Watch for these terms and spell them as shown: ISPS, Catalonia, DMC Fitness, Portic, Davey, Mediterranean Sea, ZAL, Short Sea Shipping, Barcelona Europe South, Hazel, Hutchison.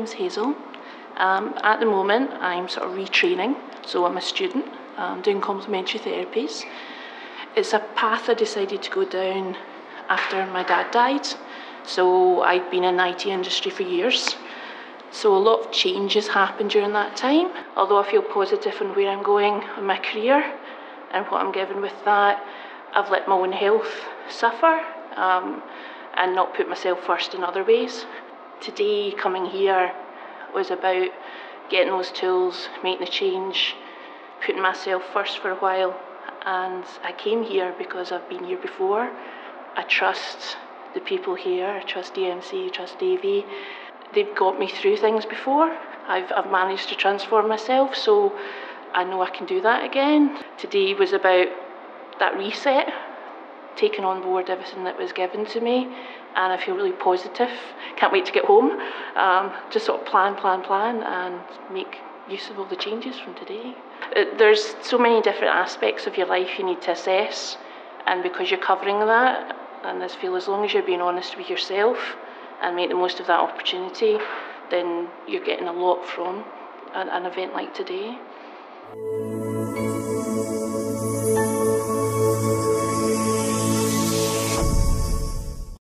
name's Hazel. At the moment, I'm sort of retraining, so I'm a student doing complementary therapies. It's a path I decided to go down after my dad died, so I'd been in the IT industry for years. So a lot of changes happened during that time. Although I feel positive on where I'm going in my career and what I'm given with that, I've let my own health suffer and not put myself first in other ways. Today, coming here was about getting those tools, making the change, putting myself first for a while. And I came here because I've been here before. I trust the people here, I trust DMC, I trust Davey. They've got me through things before. I've managed to transform myself, so I know I can do that again. Today was about that reset, taking on board everything that was given to me, and I feel really positive. Can't wait to get home. Just sort of plan, and make use of all the changes from today. There's so many different aspects of your life you need to assess, and because you're covering that, and I feel as long as you're being honest with yourself, and make the most of that opportunity, then you're getting a lot from an event like today.